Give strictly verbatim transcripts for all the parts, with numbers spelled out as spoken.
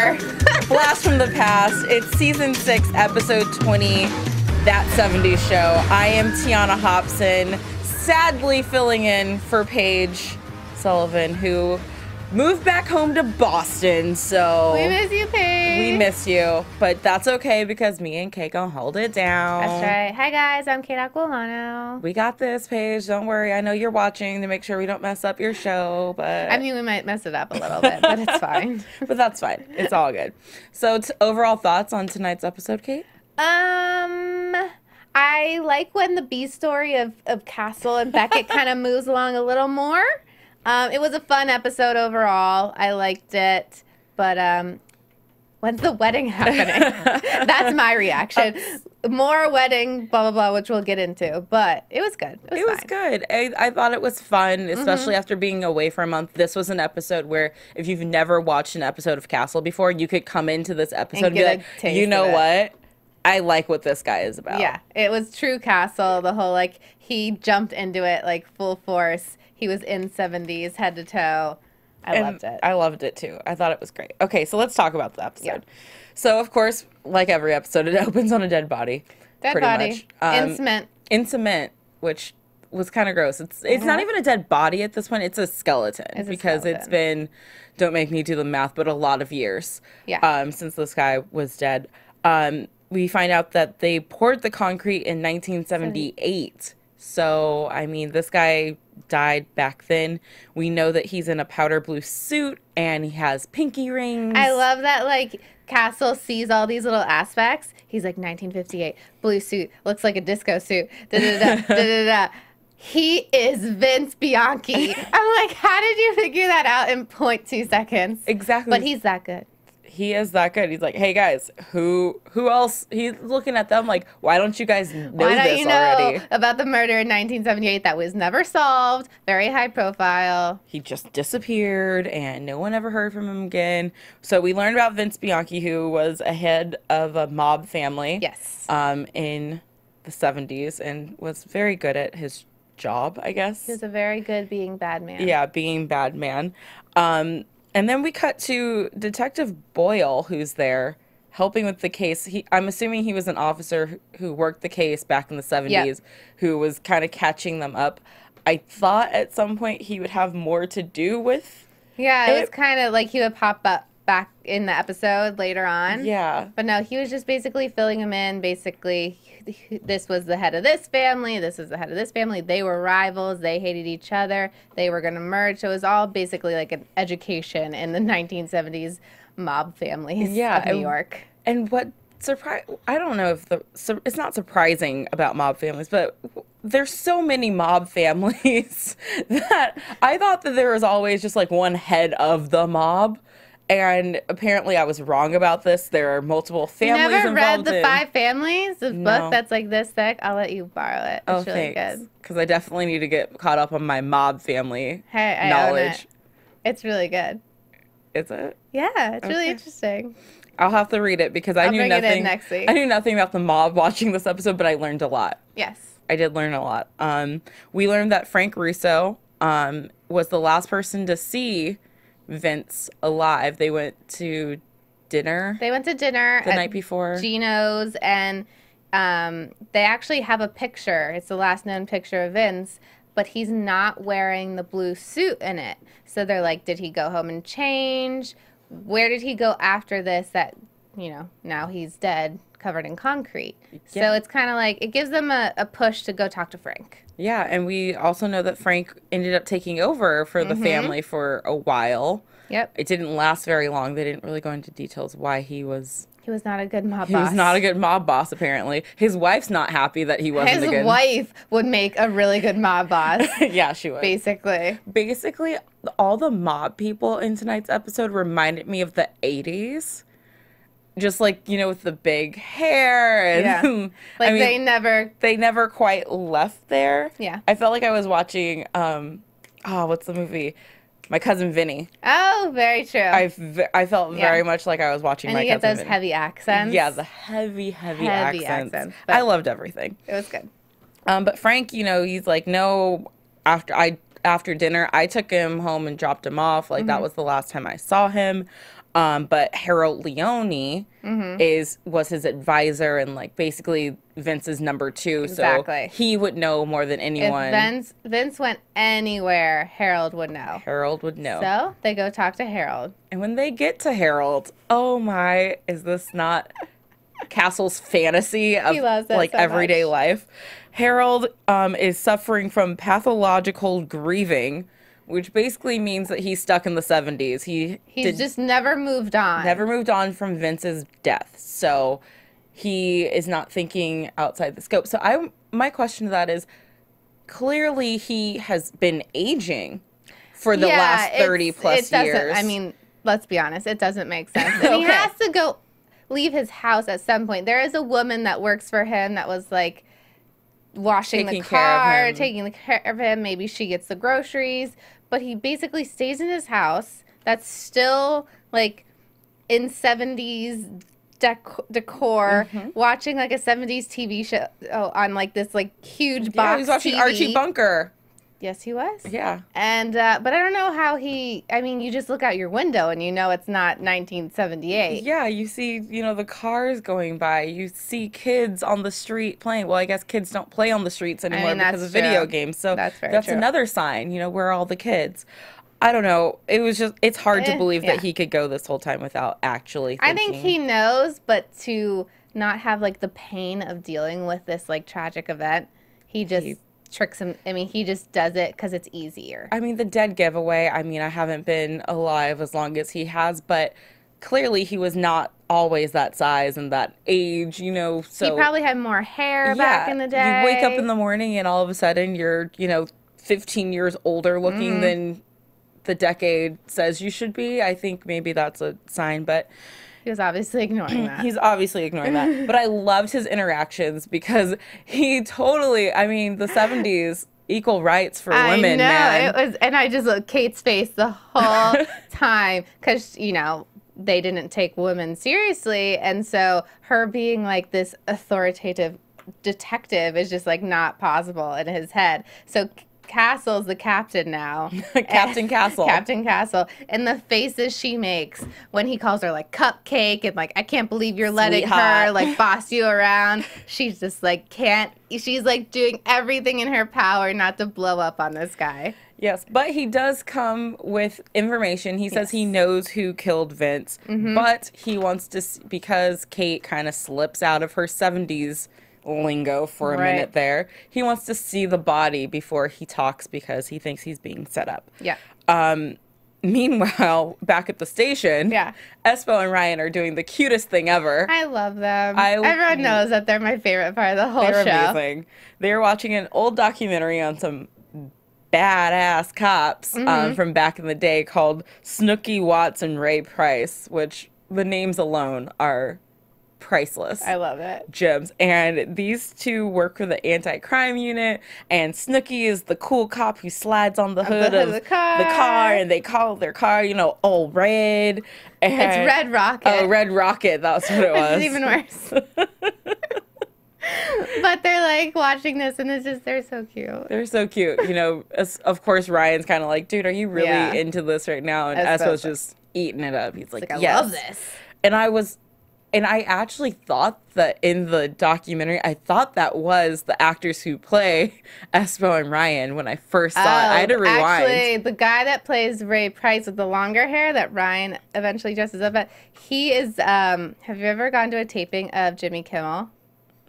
ever. Blast from the past. It's season six, episode twenty, That seventies Show. I am Tiana Hobson, sadly filling in for Paige Sullivan, who moved back home to Boston. So we miss you, Paige. We miss you, but that's okay because me and Kate gonna hold it down. That's right. Hi guys, I'm Kate Aquilano. We got this, Paige. Don't worry. I know you're watching to make sure we don't mess up your show, but I mean we might mess it up a little bit, but it's fine. But that's fine. It's all good. So t overall thoughts on tonight's episode, Kate? Um. I like when the B story of of Castle and Beckett kind of moves along a little more. Um, it was a fun episode overall. I liked it, but um, when's the wedding happening? That's my reaction. More wedding, blah, blah, blah, which we'll get into, but it was good. It was, it was good. I, I thought it was fun, especially mm-hmm. after being away for a month. This was an episode where if you've never watched an episode of Castle before, you could come into this episode and, and be like, you know what? I like what this guy is about. Yeah, it was true Castle, the whole, like, he jumped into it, like, full force. He was in seventies, head to toe. I and loved it. I loved it, too. I thought it was great. Okay, so let's talk about the episode. Yeah. So, of course, like every episode, it opens on a dead body. Dead pretty body. Much. Um, in cement. In cement, which was kind of gross. It's it's mm-hmm. not even a dead body at this point. It's a skeleton. It's a because skeleton. It's been, don't make me do the math, but a lot of years yeah. um, since this guy was dead. Um We find out that they poured the concrete in nineteen seventy-eight. So, I mean, this guy died back then. We know that he's in a powder blue suit and he has pinky rings. I love that, like, Castle sees all these little aspects. He's like, nineteen fifty-eight, blue suit, looks like a disco suit, da-da-da, da-da-da. He is Vince Bianchi. I'm like, how did you figure that out in zero point two seconds? Exactly. But he's that good. He is that good. He's like, hey guys, who who else? He's looking at them like, why don't you guys know why don't this you know already? About the murder in nineteen seventy-eight that was never solved, very high profile. He just disappeared, and no one ever heard from him again. So we learned about Vince Bianchi, who was a head of a mob family. Yes. Um, in the seventies, and was very good at his job, I guess. He was a very good being bad man. Yeah, being bad man. Um. And then we cut to Detective Boyle, who's there, helping with the case. He, I'm assuming he was an officer who worked the case back in the seventies, yep. who was kind of catching them up. I thought at some point he would have more to do with Yeah, it, it was kind of like he would pop up back in the episode later on. Yeah. But no, he was just basically filling him in. Basically, this was the head of this family. This was the head of this family. They were rivals. They hated each other. They were going to merge. So it was all basically like an education in the nineteen seventies mob families yeah, of New and, York. And what surprised, I don't know if the, so it's not surprising about mob families, but there's so many mob families that I thought that there was always just like one head of the mob. And apparently I was wrong about this. There are multiple families involved. You never read The in... Five Families? This no. book that's like this thick? I'll let you borrow it. It's oh, really thanks. good. Because I definitely need to get caught up on my mob family hey, I knowledge. Own it. It's really good. Is it? Yeah, it's okay. really interesting. I'll have to read it because I I'll knew bring nothing. It in next week. I knew nothing about the mob watching this episode, but I learned a lot. Yes. I did learn a lot. Um, we learned that Frank Russo um, was the last person to see Vince alive. They went to dinner. They went to dinner the night before. Gino's, and um, they actually have a picture. It's the last known picture of Vince, but he's not wearing the blue suit in it. So they're like, did he go home and change? Where did he go after this that you know, now he's dead, covered in concrete. Yeah. So it's kind of like, it gives them a, a push to go talk to Frank. Yeah, and we also know that Frank ended up taking over for the mm-hmm. family for a while. Yep. It didn't last very long. They didn't really go into details why he was... He was not a good mob he boss. He was not a good mob boss, apparently. His wife's not happy that he wasn't His a good... His wife would make a really good mob boss. Yeah, she would. Basically. Basically, all the mob people in tonight's episode reminded me of the eighties. Just like, you know, with the big hair. And, yeah. Like, I mean, they never... They never quite left there. Yeah. I felt like I was watching... Um, oh, what's the movie? My Cousin Vinny. Oh, very true. I I felt yeah. very much like I was watching and My Cousin Vinny. And you get those Vinny. heavy accents. Yeah, the heavy, heavy, heavy accents. accents I loved everything. It was good. Um, but Frank, you know, he's like, no, after I after dinner, I took him home and dropped him off. Like, mm-hmm. that was the last time I saw him. Um, but Harold Leone mm-hmm. is was his advisor and, like, basically Vince's number two. Exactly. So he would know more than anyone. If Vince, Vince went anywhere, Harold would know. Harold would know. So they go talk to Harold. And when they get to Harold, oh, my, is this not Castle's fantasy of, like, so everyday much. life? Harold um, is suffering from pathological grieving. Which basically means that he's stuck in the seventies. He He's did, just never moved on. Never moved on from Vince's death. So he is not thinking outside the scope. So I, my question to that is, clearly he has been aging for the yeah, last thirty plus it years. I mean, let's be honest. It doesn't make sense. And okay. he has to go leave his house at some point. There is a woman that works for him that was like, washing taking the car, taking the care of him. Maybe she gets the groceries. But he basically stays in his house that's still, like, in seventies dec decor, mm-hmm. watching, like, a seventies T V show oh, on, like, this, like, huge box Yeah, he was watching T V. Archie Bunker. Yes, he was. Yeah. And, uh, but I don't know how he, I mean, you just look out your window and you know it's not nineteen seventy-eight. Yeah, you see, you know, the cars going by. You see kids on the street playing. Well, I guess kids don't play on the streets anymore I mean, because of true. video games. So that's, very that's another sign, you know, where are all the kids? I don't know. It was just, it's hard eh, to believe yeah. that he could go this whole time without actually thinking. I think he knows, but to not have, like, the pain of dealing with this, like, tragic event, he just... He tricks him. I mean, he just does it because it's easier. I mean, the dead giveaway, I mean, I haven't been alive as long as he has, but clearly he was not always that size and that age, you know, so... He probably had more hair yeah, back in the day. You wake up in the morning and all of a sudden you're, you know, fifteen years older looking mm-hmm. than the decade says you should be. I think maybe that's a sign, but... He was obviously ignoring that. He's obviously ignoring that. But I loved his interactions because he totally, I mean, the seventies, equal rights for I women, know. man. It was, and I just looked Kate's face the whole time because, you know, they didn't take women seriously. And so her being like this authoritative detective is just like not possible in his head. So Castle's the captain now. Captain Castle. Captain Castle. And the faces she makes when he calls her, like, cupcake and, like, I can't believe you're letting Sweetheart. her, like, boss you around. She's just, like, can't. She's, like, doing everything in her power not to blow up on this guy. Yes, but he does come with information. He says yes. he knows who killed Vince, mm-hmm. but he wants to, because Kate kind of slips out of her seventies lingo for a right. minute there. He wants to see the body before he talks because he thinks he's being set up. Yeah. Um, meanwhile, back at the station, yeah. Espo and Ryan are doing the cutest thing ever. I love them. I, Everyone knows that they're my favorite part of the whole they're show. They're amazing. They're watching an old documentary on some badass cops mm-hmm. um, from back in the day called Snooki Watts and Ray Price, which the names alone are priceless. I love it. Gems. And these two work for the anti-crime unit, and Snooki is the cool cop who slides on the hood, the hood of the car. the car, and they call their car, you know, old Red. And, it's Red Rocket. Oh, Red Rocket. That's what it was. It's even worse. But they're, like, watching this, and it's just, they're so cute. They're so cute. You know, as, of course, Ryan's kind of like, dude, are you really yeah. into this right now? And Espo's just eating it up. He's like, like I yes. love this. And I was... And I actually thought that in the documentary, I thought that was the actors who play Espo and Ryan when I first saw oh, it. I had to rewind. Actually, the guy that plays Ray Price with the longer hair that Ryan eventually dresses up at, he is, um, have you ever gone to a taping of Jimmy Kimmel?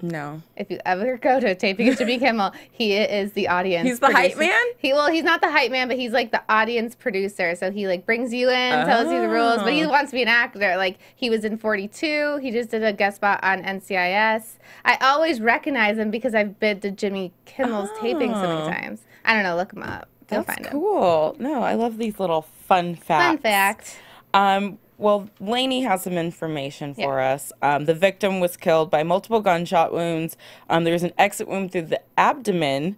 No. If you ever go to a taping of Jimmy Kimmel, he is the audience. He's the producer. Hype man? He well, he's not the hype man, but he's like the audience producer. So he like brings you in, oh. tells you the rules, but he wants to be an actor. Like he was in forty-two. He just did a guest spot on N C I S. I always recognize him because I've been to Jimmy Kimmel's oh. taping so many times. I don't know. Look him up. You'll That's find cool. him. No, I love these little fun facts. Fun fact. Um. Well, Lainey has some information for yeah. us. Um, the victim was killed by multiple gunshot wounds. Um, there was an exit wound through the abdomen.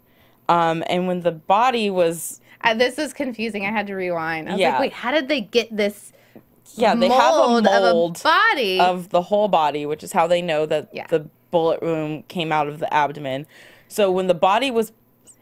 Um, and when the body was... Uh, this is confusing. I had to rewind. I was yeah. like, wait, how did they get this Yeah, mold they have a mold of, a body? of the whole body, which is how they know that yeah. the bullet wound came out of the abdomen. So when the body was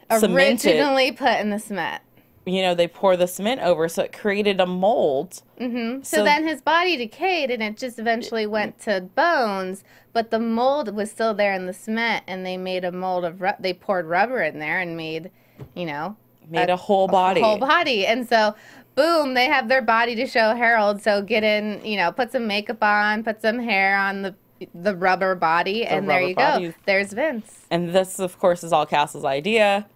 cemented, originally put in the cement. You know, they pour the cement over, so it created a mold. Mm-hmm. So, so then his body decayed, and it just eventually went to bones, but the mold was still there in the cement, and they made a mold of, ru they poured rubber in there and made, you know. Made a, a whole body. A whole body. And so, boom, they have their body to show Harold, so get in, you know, put some makeup on, put some hair on the the rubber body, the and rubber there you body. go. There's Vince. And this, of course, is all Castle's idea.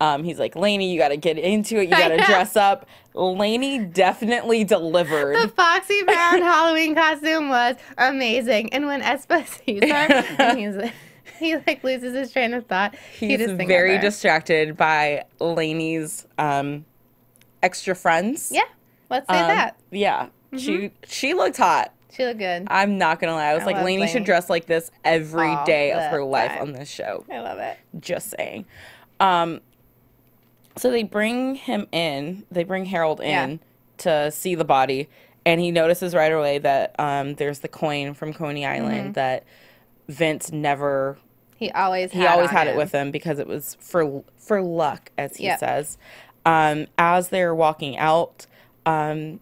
Um, he's like, Lainey, you got to get into it. You got to dress up. Lainey definitely delivered. The Foxy Brown Halloween costume was amazing. And when Espo sees her, he's like, he like loses his train of thought. He's he just very distracted by Lainey's um, extra friends. Yeah, let's say um, that. Yeah, mm-hmm. she she looked hot. She looked good. I'm not going to lie. I was I like, Lainey, Lainey should dress like this every All day of her life time. on this show. I love it. Just saying. Um, So they bring him in, they bring Harold in yeah. to see the body, and he notices right away that um, there's the coin from Coney Island mm-hmm. that Vince never... He always had, he always had it with him because it was for, for luck, as he yep. says. Um, as they're walking out, um,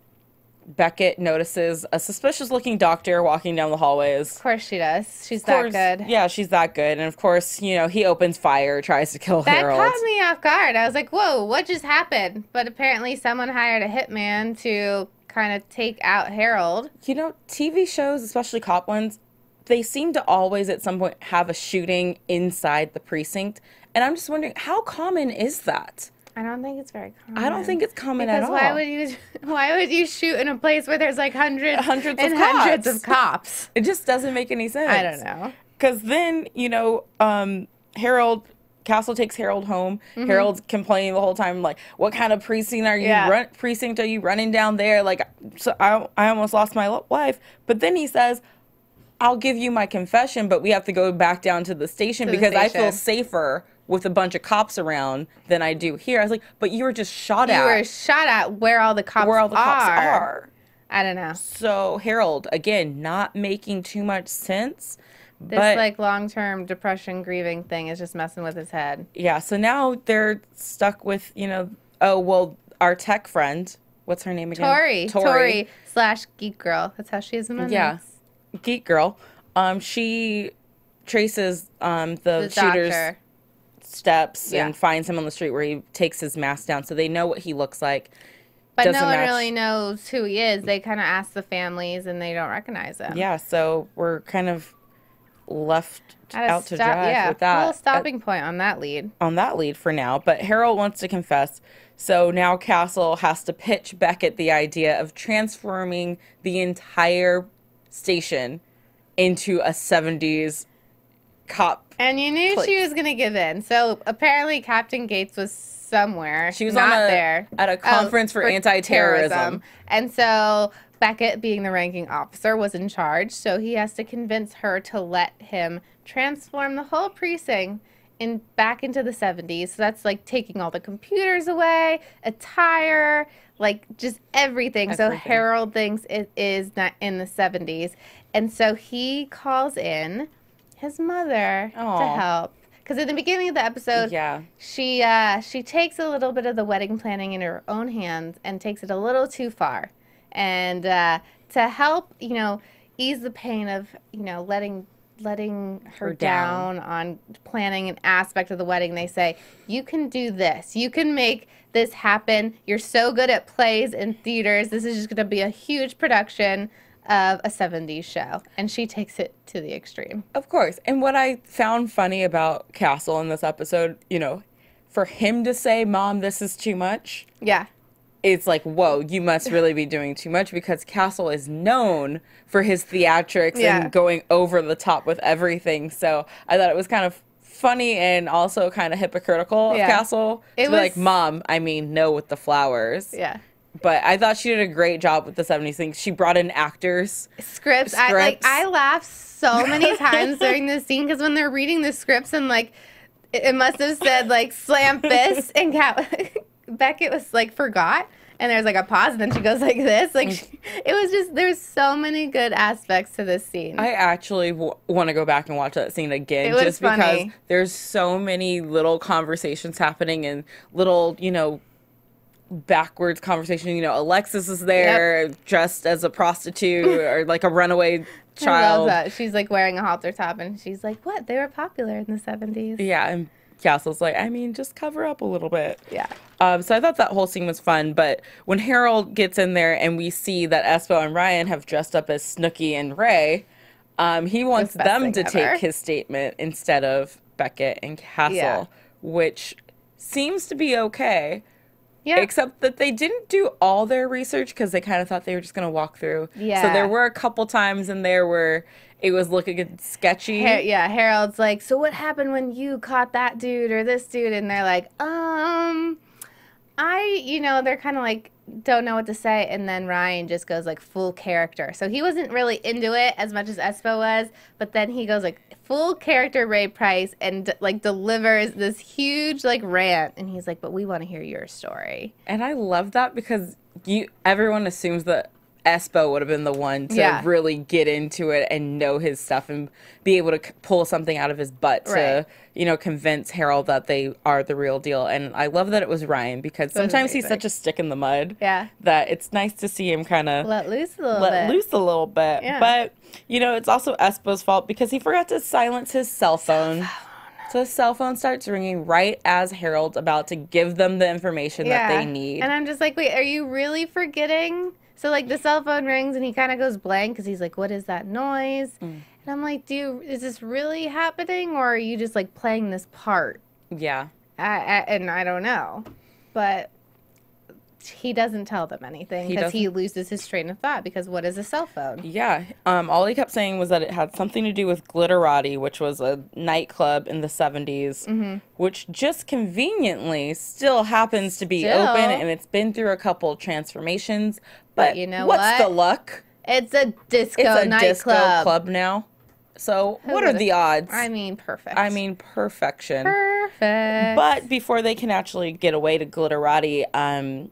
Beckett notices a suspicious-looking doctor walking down the hallways. Of course she does. She's course, that good. Yeah, she's that good. And, of course, you know, he opens fire, tries to kill that Harold. That caught me off guard. I was like, whoa, what just happened? But apparently someone hired a hitman to kind of take out Harold. You know, T V shows, especially cop ones, they seem to always at some point have a shooting inside the precinct. And I'm just wondering, how common is that? I don't think it's very common. I don't think it's common because at all. Why would you? Why would you shoot in a place where there's like hundreds, hundreds and of hundreds cops. of cops? It just doesn't make any sense. I don't know. Because then you know, um, Harold Castle takes Harold home. Mm-hmm. Harold's complaining the whole time, like, "What kind of precinct are you? Yeah. Run precinct are you running down there?" Like, so I, I almost lost my life. But then he says, "I'll give you my confession, but we have to go back down to the station to because the station. I feel safer." With a bunch of cops around than I do here. I was like, but you were just shot at. You were shot at where all the cops are. Where all the cops are. I don't know. So, Harold, again, not making too much sense. This, but, like, long-term depression grieving thing is just messing with his head. Yeah, so now they're stuck with, you know, oh, well, our tech friend. What's her name again? Tori. Tori, Tori slash Geek Girl. That's how she is in my Yeah, mix. Geek Girl. Um, she traces um, the, the shooter's... Doctor. steps yeah. and finds him on the street where he takes his mask down, so they know what he looks like. But Doesn't no one match. really knows who he is. They kind of ask the families, and they don't recognize him. Yeah, so we're kind of left out to dry yeah. with that. A little stopping at, point on that lead. On that lead for now. But Harold wants to confess, so now Castle has to pitch Beckett the idea of transforming the entire station into a seventies cop. And you knew Please. she was going to give in. So apparently Captain Gates was somewhere. She was not on a, there. At a conference oh, for, for anti-terrorism. Terrorism. And so Beckett, being the ranking officer, was in charge. So he has to convince her to let him transform the whole precinct in, back into the seventies. So that's like taking all the computers away, attire, like just everything. everything. So Harold thinks it is not in the seventies. And so he calls in... his mother Aww. to help, because in the beginning of the episode, yeah. she uh, she takes a little bit of the wedding planning in her own hands and takes it a little too far, and uh, to help, you know, ease the pain of, you know, letting letting her, her down. down on planning an aspect of the wedding. They say, you can do this. You can make this happen. You're so good at plays and theaters. This is just going to be a huge production of a seventies show. And she takes it to the extreme. Of course. And what I found funny about Castle in this episode, you know, for him to say, Mom, this is too much. Yeah. It's like, whoa, you must really be doing too much, because Castle is known for his theatrics yeah. and going over the top with everything. So I thought it was kind of funny and also kind of hypocritical yeah. of Castle. It to was be like, Mom, I mean, no with the flowers. Yeah. But I thought she did a great job with the seventies thing. She brought in actors. Scripts. scripts. I, like, I laughed so many times during this scene, because when they're reading the scripts and, like, it, it must have said, like, slam fist and cat. Beckett was like, forgot, and there's like a pause, and then she goes like this. Like, she, it was just, there's so many good aspects to this scene. I actually w want to go back and watch that scene again, it was just funny. Because there's so many little conversations happening and little, you know, backwards conversation. You know, Alexis is there yep. dressed as a prostitute or like a runaway child. I love that. She's like wearing a halter top, and she's like, "What? They were popular in the seventies." Yeah. And Castle's like, I mean, just cover up a little bit. Yeah. Um, so I thought that whole scene was fun. But when Harold gets in there and we see that Espo and Ryan have dressed up as Snooki and Ray, um, he wants the them to ever. take his statement instead of Beckett and Castle, yeah. which seems to be okay. Yeah. Except that they didn't do all their research, because they kind of thought they were just going to walk through. Yeah. So there were a couple times in there where it was looking sketchy. Her yeah, Harold's like, so what happened when you caught that dude or this dude? And they're like, um, I, you know, they're kind of like, don't know what to say. And then Ryan just goes like full character. So he wasn't really into it as much as Espo was. But then he goes like full character Ray Price and like delivers this huge like rant. And he's like, but we want to hear your story. And I love that, because you everyone assumes that Espo would have been the one to yeah. really get into it and know his stuff and be able to c pull something out of his butt to, right. you know, convince Harold that they are the real deal. And I love that it was Ryan, because that sometimes he's such a stick in the mud yeah. that it's nice to see him kind of let loose a little let bit. loose a little bit. Yeah. But, you know, it's also Espo's fault, because he forgot to silence his cell phone. Cell phone. So his cell phone starts ringing right as Harold's about to give them the information yeah. that they need. And I'm just like, wait, are you really forgetting? So, like, the cell phone rings, and he kind of goes blank, because he's like, what is that noise? Mm. And I'm like, dude, is this really happening, or are you just, like, playing this part? Yeah. I, I, and I don't know. But he doesn't tell them anything, because he, he loses his train of thought, because what is a cell phone? Yeah. Um, all he kept saying was that it had something to do with Glitterati, which was a nightclub in the seventies, mm-hmm. which just conveniently still happens to be still. open, and it's been through a couple transformations. But, but you know what's what? the luck? It's a disco nightclub. It's a disco club. club now. So Who what are the odds? I mean, perfect. I mean, perfection. Perfect. But before they can actually get away to Glitterati, um,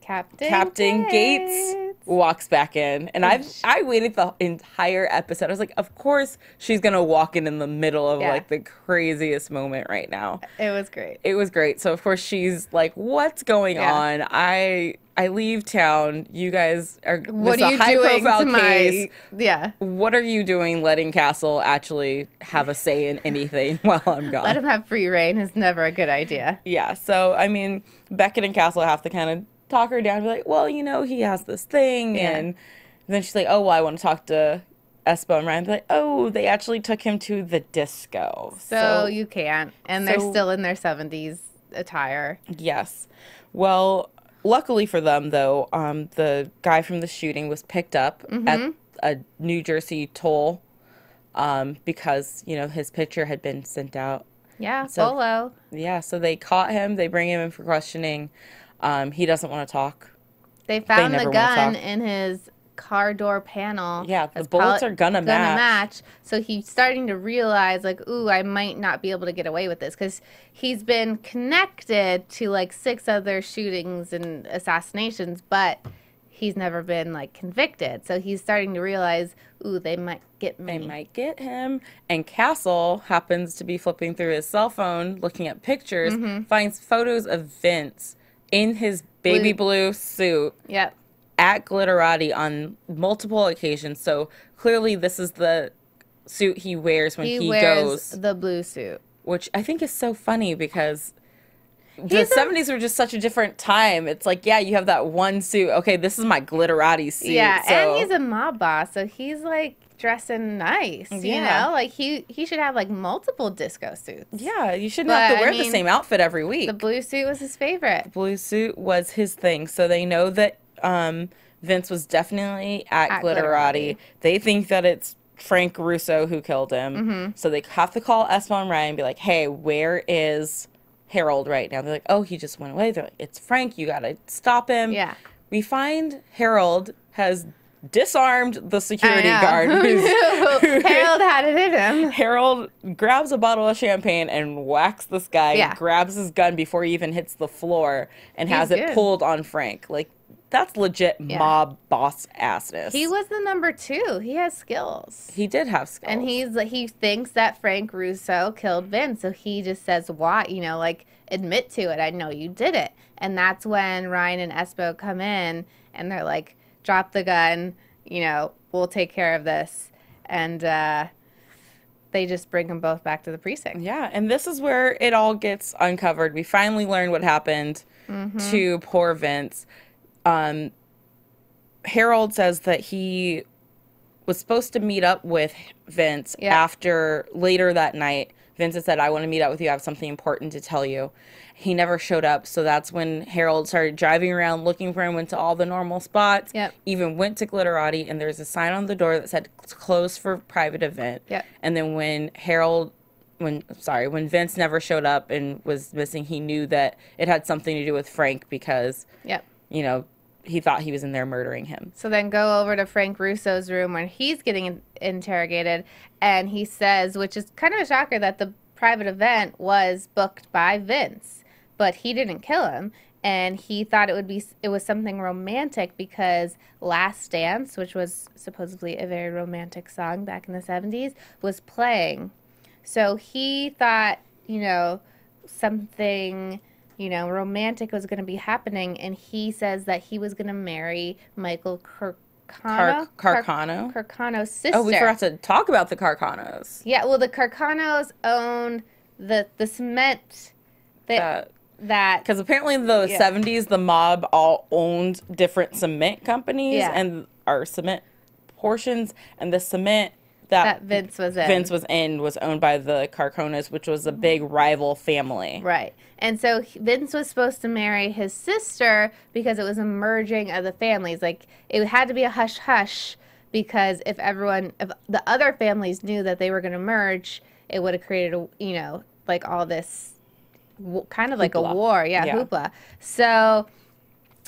Captain, Captain Gates. Gates walks back in. And I've, I waited the entire episode. I was like, of course she's going to walk in in the middle of, yeah. like, the craziest moment right now. It was great. It was great. So, of course, she's like, what's going yeah. on? I I leave town. You guys are what are you high doing profile to my, case. Yeah. What are you doing letting Castle actually have a say in anything while I'm gone? Let him have free reign is never a good idea. Yeah. So, I mean, Beckett and Castle have to kind of talk her down and be like, well, you know, he has this thing. Yeah. And then she's like, oh, well, I want to talk to Espo and Ryan. Be like, oh, they actually took him to the disco. So, so you can't. And so, they're still in their seventies attire. Yes. Well, luckily for them, though, um, the guy from the shooting was picked up mm-hmm. at a New Jersey toll um, because, you know, his picture had been sent out. Yeah, so, Bolo. Yeah, so they caught him. They bring him in for questioning. Um, he doesn't want to talk. They found they the gun in his car door panel. Yeah, the bullets are gonna, gonna match. match. So he's starting to realize, like, ooh, I might not be able to get away with this, because he's been connected to like six other shootings and assassinations, but he's never been like convicted. So he's starting to realize, ooh, they might get me. They might get him. And Castle happens to be flipping through his cell phone, looking at pictures, mm-hmm. finds photos of Vince in his baby blue, blue suit, yep. at Glitterati on multiple occasions, so clearly this is the suit he wears when he, he wears goes. The blue suit. Which I think is so funny because the seventies were just such a different time. It's like, yeah, you have that one suit. Okay, this is my Glitterati suit. Yeah, so. And he's a mob boss, so he's like dressing nice, you yeah. know? Like he, he should have like multiple disco suits. Yeah, you shouldn't but, have to wear I mean, the same outfit every week. The blue suit was his favorite. The blue suit was his thing. So they know that um, Vince was definitely at, at Glitterati. Glitterati. They think that it's Frank Russo who killed him. Mm-hmm. So they have to call Espo and Ryan and be like, hey, where is Harold right now? They're like, oh, he just went away. They're like, it's Frank. You got to stop him. Yeah. We find Harold has disarmed the security guard. Who's, who, Harold had it in him. Harold grabs a bottle of champagne and whacks this guy, yeah. grabs his gun before he even hits the floor, and He's has good. it pulled on Frank. Like, that's legit yeah. mob boss assness. He was the number two. He has skills. He did have skills. And he's he thinks that Frank Russo killed Vince, so he just says, why? You know, like, admit to it. I know you did it. And that's when Ryan and Espo come in, and they're like, drop the gun. You know, we'll take care of this. And uh, they just bring them both back to the precinct. Yeah, and this is where it all gets uncovered. We finally learn what happened mm-hmm. to poor Vince. Um, Harold says that he was supposed to meet up with Vince yeah. after later that night. Vince had said, I want to meet up with you. I have something important to tell you. He never showed up. So that's when Harold started driving around looking for him, went to all the normal spots, yep. even went to Glitterati. And there's a sign on the door that said close for private event. Yep. And then when Harold, when, sorry, when Vince never showed up and was missing, he knew that it had something to do with Frank because, yep. you know, he thought he was in there murdering him. So then go over to Frank Russo's room when he's getting in interrogated, and he says, which is kind of a shocker, that the private event was booked by Vince, but he didn't kill him, and he thought it would be it was something romantic because Last Dance, which was supposedly a very romantic song back in the seventies, was playing. So he thought, you know, something you know, romantic was going to be happening, and he says that he was going to marry Michael Carcano. Car Carcano? Car Carcano's sister. Oh, we forgot to talk about the Carcanos. Yeah, well, the Carcanos owned the, the cement that... that Because apparently in the yeah. seventies, the mob all owned different cement companies yeah. and our cement portions, and the cement... That, that Vince was in. Vince was in was owned by the Carcanos, which was a big rival family. Right. And so Vince was supposed to marry his sister because it was a merging of the families. Like, it had to be a hush-hush because if everyone, if the other families knew that they were going to merge, it would have created, a, you know, like all this w kind of hoopla. Like a war. Yeah, yeah, hoopla. So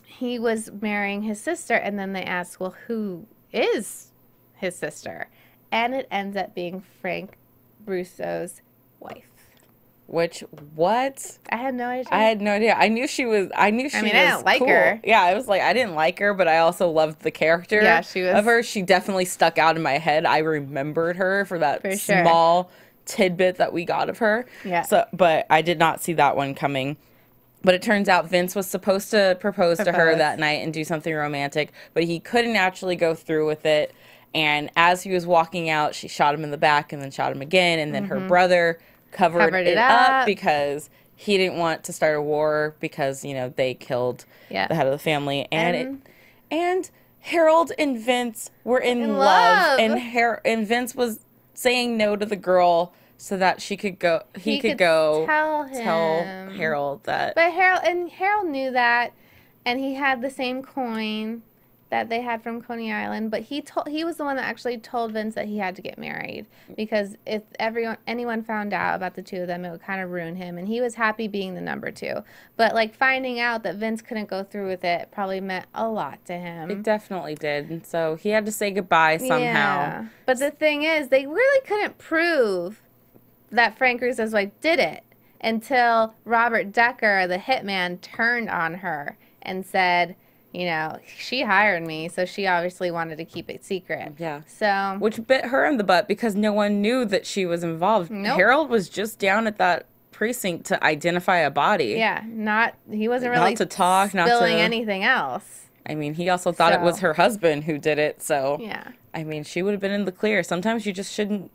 he was marrying his sister, and then they asked, well, who is his sister? And it ends up being Frank Russo's wife. Which, what? I had no idea. I had no idea. I knew she was, I knew she I mean, was I didn't like cool. her. Yeah, I was like, I didn't like her, but I also loved the character yeah, she was... of her. She definitely stuck out in my head. I remembered her for that for sure. small tidbit that we got of her. Yeah. So, but I did not see that one coming. But it turns out Vince was supposed to propose, propose to her that night and do something romantic, but he couldn't actually go through with it. And as he was walking out, she shot him in the back and then shot him again. And then mm-hmm. her brother covered, covered it, it up. up because he didn't want to start a war because, you know, they killed yeah. the head of the family. And and, it, and Harold and Vince were in, in love. love. And, Har and Vince was saying no to the girl so that she could go. He, he could, could go tell, him. tell Harold that. But Harold and Harold knew that, and he had the same coin that they had from Coney Island, but he told he was the one that actually told Vince that he had to get married because if everyone anyone found out about the two of them, it would kind of ruin him, and he was happy being the number two. But like finding out that Vince couldn't go through with it probably meant a lot to him. It definitely did, and so he had to say goodbye somehow. Yeah. But the thing is, they really couldn't prove that Frank Russo's wife did it until Robert Decker, the hitman, turned on her and said, you know, she hired me, so she obviously wanted to keep it secret. Yeah. So. Which bit her in the butt because no one knew that she was involved. Nope. Harold was just down at that precinct to identify a body. Yeah. Not, he wasn't really not to talk, spilling not to, anything else. I mean, he also thought so. It was her husband who did it, so yeah. I mean, she would have been in the clear. Sometimes you just shouldn't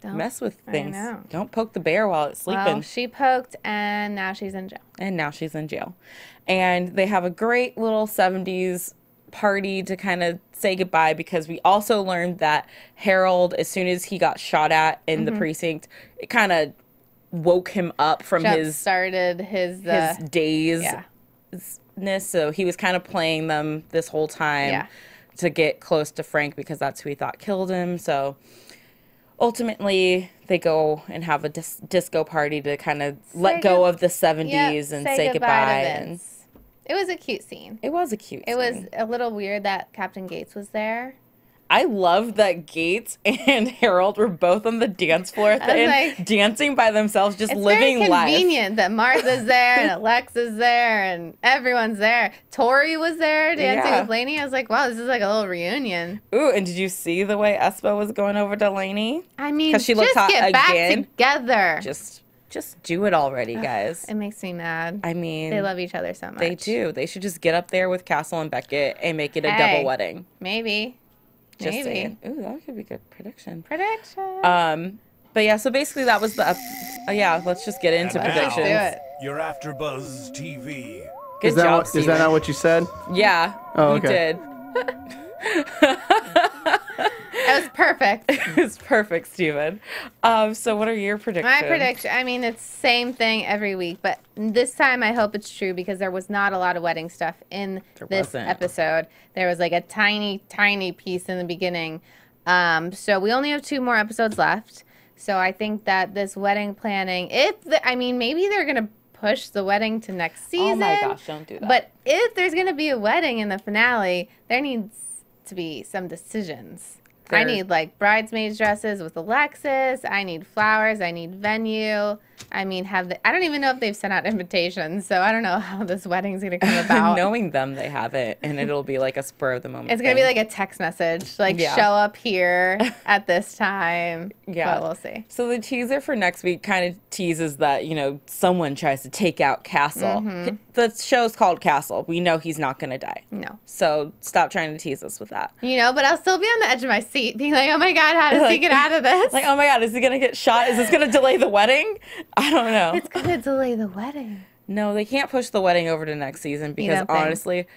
Don't, mess with things. I know. Don't poke the bear while it's sleeping. Well, she poked, and now she's in jail. And now she's in jail. And they have a great little seventies party to kind of say goodbye, because we also learned that Harold, as soon as he got shot at in mm-hmm. the precinct, it kind of woke him up from Jump his started his his uh, daze-ness. Yeah. So he was kind of playing them this whole time yeah. to get close to Frank, because that's who he thought killed him. So ultimately, they go and have a dis disco party to kind of let go of the seventies yep, and say, say goodbye. goodbye and it was a cute scene. It was a cute it scene. It was a little weird that Captain Gates was there. I loved that Gates and Harold were both on the dance floor at the end, like, dancing by themselves, just it's living very life. It's convenient that Martha's there and Alexa's there and everyone's there. Tori was there dancing yeah. with Lainey. I was like, wow, this is like a little reunion. Ooh, and did you see the way Espo was going over to Lainey? I mean, because she looks hot again. Just get back together. Just, just do it already, guys. It makes me mad. I mean, they love each other so much. They do. They should just get up there with Castle and Beckett and make it a hey, double wedding. Maybe. Just Maybe. saying. Ooh, that could be good prediction. Prediction. Um, but yeah, so basically that was the. Up uh, yeah, let's just get into and predictions. Now, do it. You're AfterBuzz T V. Good is that job. What, is that not what you said? Yeah. Oh, okay. You did. That was perfect. It was perfect, Steven. Um, so what are your predictions? My prediction. I mean, it's same thing every week, but this time I hope it's true, because there was not a lot of wedding stuff in there this wasn't. episode. There was like a tiny, tiny piece in the beginning. Um, so we only have two more episodes left. So I think that this wedding planning, if the, I mean, maybe they're gonna push the wedding to next season. Oh my gosh, don't do that. But if there's gonna be a wedding in the finale, there needs to be some decisions. There. I need like bridesmaids dresses with Alexis. I need flowers. I need venue. I mean, have the, I don't even know if they've sent out invitations, so I don't know how this wedding's gonna come about. Knowing them, they have it, and it'll be like a spur of the moment. It's gonna thing. be like a text message, like yeah. show up here at this time. Yeah, but we'll see. So the teaser for next week kind of teases that, you know, someone tries to take out Castle. Mm-hmm. The show's called Castle. We know he's not gonna die. No. So stop trying to tease us with that. You know, but I'll still be on the edge of my seat. Being like, oh my God, how does like, he get out of this? Like, oh my God, is he gonna get shot? Is this gonna delay the wedding? I don't know. It's gonna delay the wedding. No, they can't push the wedding over to next season, because honestly, think.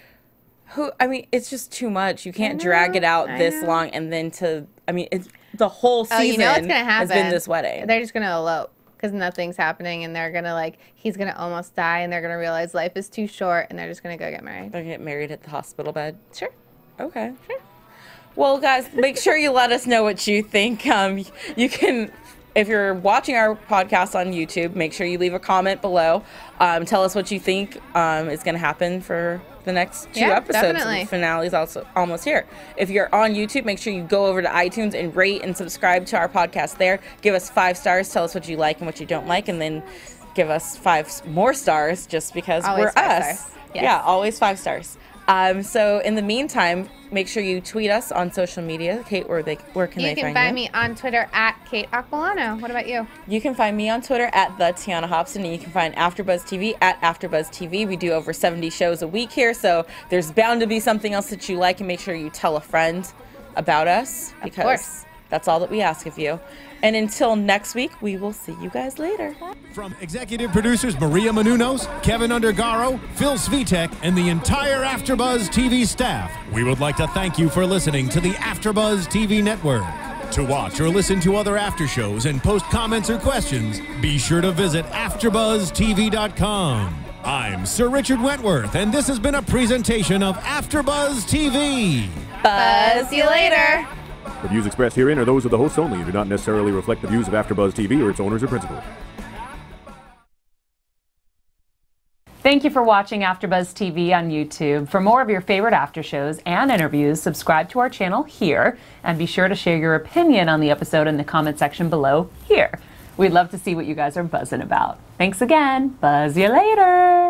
who? I mean, it's just too much. You can't know, drag it out I this know. long and then to. I mean, it's the whole season. Oh, you know what's gonna happen? Has been this wedding. They're just gonna elope because nothing's happening, and they're gonna like he's gonna almost die, and they're gonna realize life is too short, and they're just gonna go get married. They're gonna get married at the hospital bed. Sure. Okay. Sure. Well, guys, make sure you let us know what you think. Um, you can, if you're watching our podcast on YouTube, make sure you leave a comment below. Um, tell us what you think um, is going to happen for the next two yeah, episodes. Definitely. The finale is also almost here. If you're on YouTube, make sure you go over to iTunes and rate and subscribe to our podcast there. Give us five stars. Tell us what you like and what you don't like, and then give us five more stars just because always we're us. Yes. Yeah, always five stars. Um, so in the meantime, make sure you tweet us on social media. Kate, where, they, where can you they can find you? You can find me on Twitter at Kate Aquilano. What about you? You can find me on Twitter at the Tiana Hobson, and you can find AfterBuzz T V at AfterBuzz T V. We do over seventy shows a week here, so there's bound to be something else that you like, and make sure you tell a friend about us, because of course. That's all that we ask of you. And until next week, we will see you guys later. From executive producers Maria Menounos, Kevin Undergaro, Phil Svitek, and the entire AfterBuzz T V staff, we would like to thank you for listening to the AfterBuzz T V network. To watch or listen to other after shows and post comments or questions, be sure to visit after buzz T V dot com. I'm Sir Richard Wentworth, and this has been a presentation of AfterBuzz T V. Buzz you later. The views expressed herein are those of the hosts only and do not necessarily reflect the views of AfterBuzz T V or its owners or principals. Thank you for watching AfterBuzz T V on YouTube. For more of your favorite after shows and interviews, subscribe to our channel here, and be sure to share your opinion on the episode in the comment section below here. We'd love to see what you guys are buzzing about. Thanks again. Buzz you later.